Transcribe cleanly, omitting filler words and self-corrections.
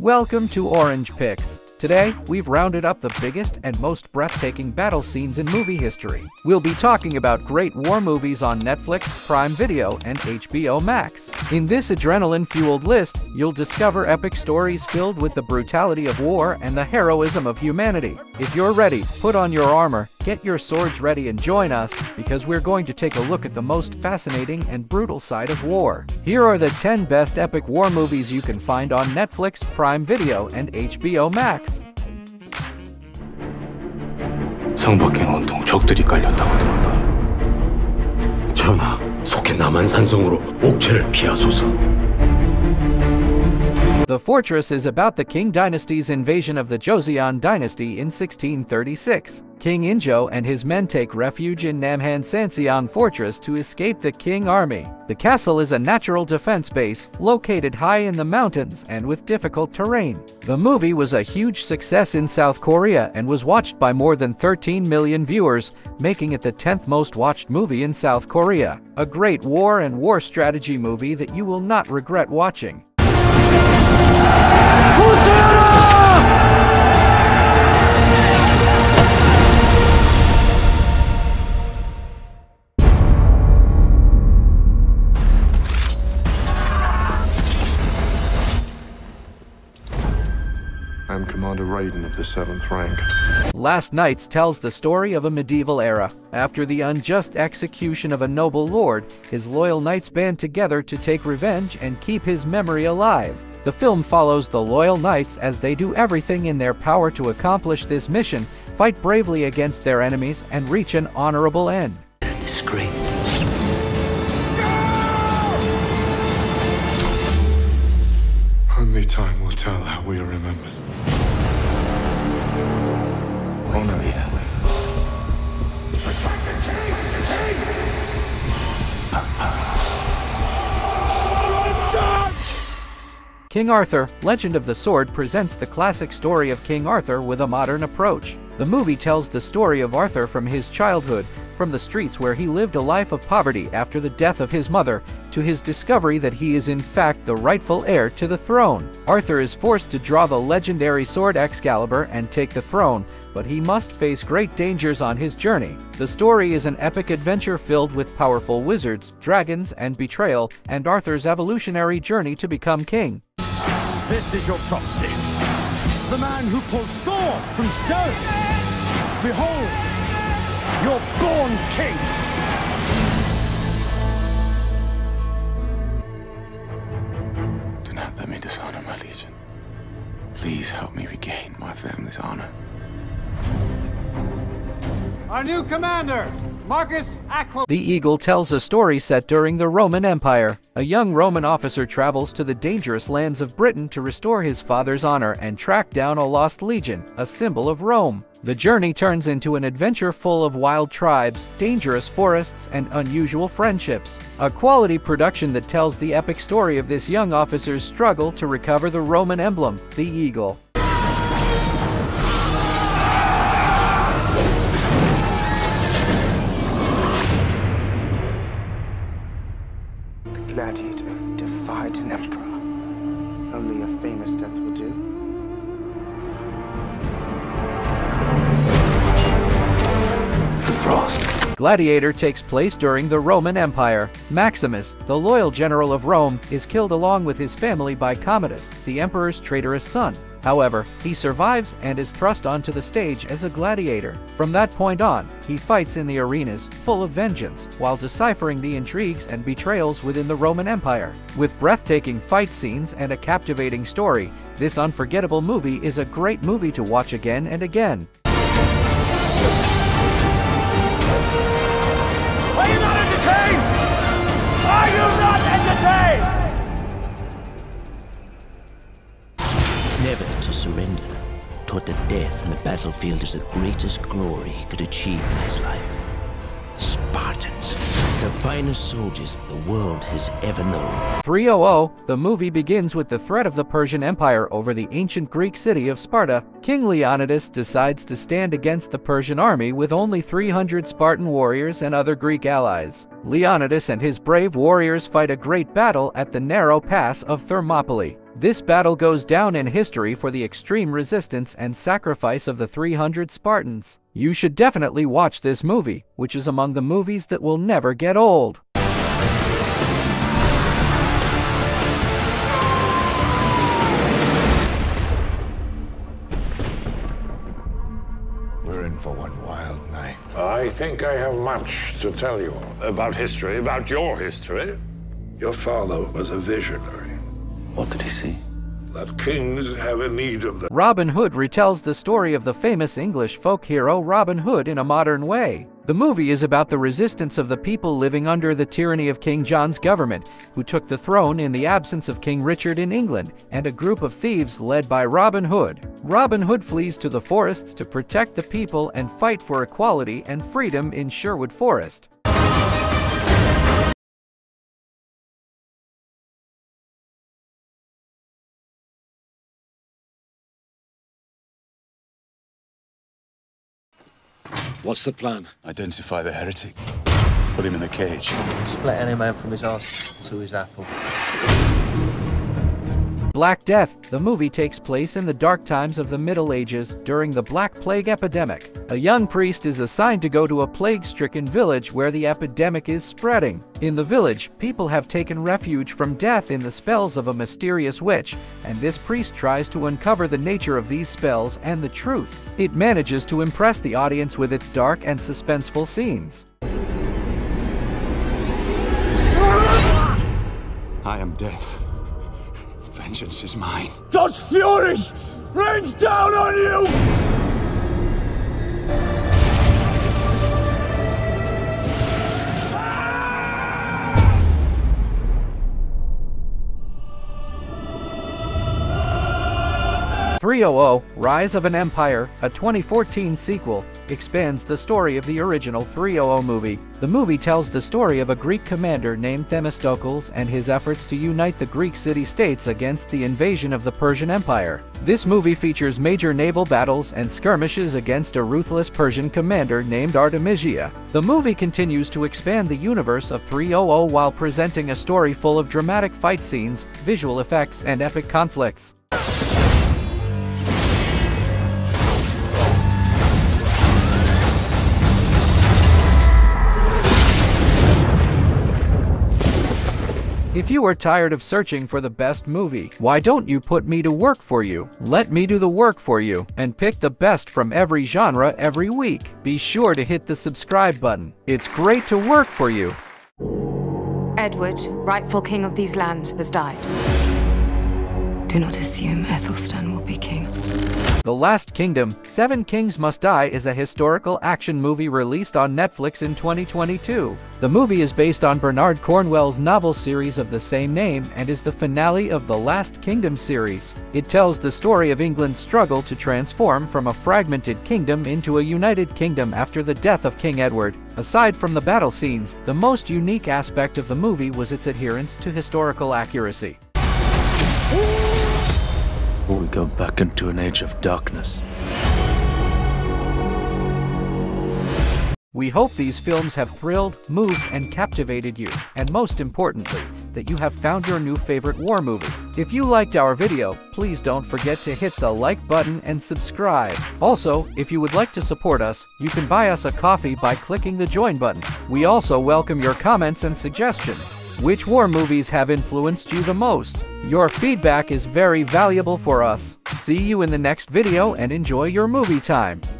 Welcome to Orange Picks. Today, we've rounded up the biggest and most breathtaking battle scenes in movie history. We'll be talking about great war movies on Netflix, Prime Video, and HBO Max. In this adrenaline-fueled list, you'll discover epic stories filled with the brutality of war and the heroism of humanity. If you're ready, put on your armor, get your swords ready and join us, because we're going to take a look at the most fascinating and brutal side of war. Here are the 10 best epic war movies you can find on Netflix, Prime Video, and HBO Max. 성밖에는 온통 적들이 깔렸다고 들었다. 전하, 속히 남한산성으로 옥체를 피하소서. The fortress is about the Qing dynasty's invasion of the Joseon dynasty in 1636. King Injo and his men take refuge in Namhan Sanseong Fortress to escape the Qing army. The castle is a natural defense base, located high in the mountains and with difficult terrain. The movie was a huge success in South Korea and was watched by more than 13 million viewers, making it the 10th most watched movie in South Korea. A great war and war strategy movie that you will not regret watching. I'm Commander Raiden of the 7th rank. Last Knights tells the story of a medieval era. After the unjust execution of a noble lord, his loyal knights band together to take revenge and keep his memory alive. The film follows the loyal knights as they do everything in their power to accomplish this mission, fight bravely against their enemies, and reach an honorable end. Disgrace. Only time will tell how we are remembered. Honor here. King Arthur, Legend of the Sword presents the classic story of King Arthur with a modern approach. The movie tells the story of Arthur from his childhood, from the streets where he lived a life of poverty after the death of his mother, to his discovery that he is in fact the rightful heir to the throne. Arthur is forced to draw the legendary sword Excalibur and take the throne, but he must face great dangers on his journey. The story is an epic adventure filled with powerful wizards, dragons, and betrayal, and Arthur's evolutionary journey to become king. This is your prophecy. The man who pulled sword from stone. Behold, your born king. Do not let me dishonor my legion. Please help me regain my family's honor. Our new commander, Marcus Aqua. The Eagle tells a story set during the Roman Empire. A young Roman officer travels to the dangerous lands of Britain to restore his father's honor and track down a lost legion, a symbol of Rome. The journey turns into an adventure full of wild tribes, dangerous forests, and unusual friendships. A quality production that tells the epic story of this young officer's struggle to recover the Roman emblem, the Eagle. Gladiator defied an emperor. Only a famous death will do. The Frost. Gladiator takes place during the Roman Empire. Maximus, the loyal general of Rome, is killed along with his family by Commodus, the emperor's traitorous son. However, he survives and is thrust onto the stage as a gladiator. From that point on, he fights in the arenas, full of vengeance, while deciphering the intrigues and betrayals within the Roman Empire. With breathtaking fight scenes and a captivating story, this unforgettable movie is a great movie to watch again and again. Are you not entertained? Are you not entertained? Never to surrender taught that death in the battlefield is the greatest glory he could achieve in his life. Spartans, the finest soldiers the world has ever known. 300, the movie begins with the threat of the Persian Empire over the ancient Greek city of Sparta. King Leonidas decides to stand against the Persian army with only 300 Spartan warriors and other Greek allies. Leonidas and his brave warriors fight a great battle at the narrow pass of Thermopylae. This battle goes down in history for the extreme resistance and sacrifice of the 300 Spartans. You should definitely watch this movie, which is among the movies that will never get old. We're in for one wild night. I think I have much to tell you about history, about your history. Your father was a visionary. What did he see? That kings have a need of them. Robin Hood retells the story of the famous English folk hero Robin Hood in a modern way. The movie is about the resistance of the people living under the tyranny of King John's government, who took the throne in the absence of King Richard in England, and a group of thieves led by Robin Hood. Robin Hood flees to the forests to protect the people and fight for equality and freedom in Sherwood Forest. What's the plan? Identify the heretic. Put him in the cage. Split any man from his arse to his apple. Black Death. The movie takes place in the dark times of the Middle Ages during the Black Plague epidemic. A young priest is assigned to go to a plague-stricken village where the epidemic is spreading. In the village, people have taken refuge from death in the spells of a mysterious witch, and this priest tries to uncover the nature of these spells and the truth. It manages to impress the audience with its dark and suspenseful scenes. I am Death. Vengeance is mine. God's fury rains down on you! .300 Rise of an Empire, a 2014 sequel, expands the story of the original 300 movie. The movie tells the story of a Greek commander named Themistocles and his efforts to unite the Greek city-states against the invasion of the Persian Empire. This movie features major naval battles and skirmishes against a ruthless Persian commander named Artemisia. The movie continues to expand the universe of 300 while presenting a story full of dramatic fight scenes, visual effects, and epic conflicts. If you are tired of searching for the best movie, why don't you put me to work for you? Let me do the work for you and pick the best from every genre every week. Be sure to hit the subscribe button. It's great to work for you. Edward, rightful king of these lands, has died. Do not assume Aethelstan will be king. The Last Kingdom, Seven Kings Must Die is a historical action movie released on Netflix in 2022. The movie is based on Bernard Cornwell's novel series of the same name and is the finale of the Last Kingdom series. It tells the story of England's struggle to transform from a fragmented kingdom into a united kingdom after the death of King Edward. Aside from the battle scenes, the most unique aspect of the movie was its adherence to historical accuracy. We go back into an age of darkness. We hope these films have thrilled, moved, and captivated you, and most importantly, that you have found your new favorite war movie. If you liked our video, please don't forget to hit the like button and subscribe. Also, if you would like to support us, you can buy us a coffee by clicking the join button. We also welcome your comments and suggestions. Which war movies have influenced you the most? Your feedback is very valuable for us. See you in the next video and enjoy your movie time.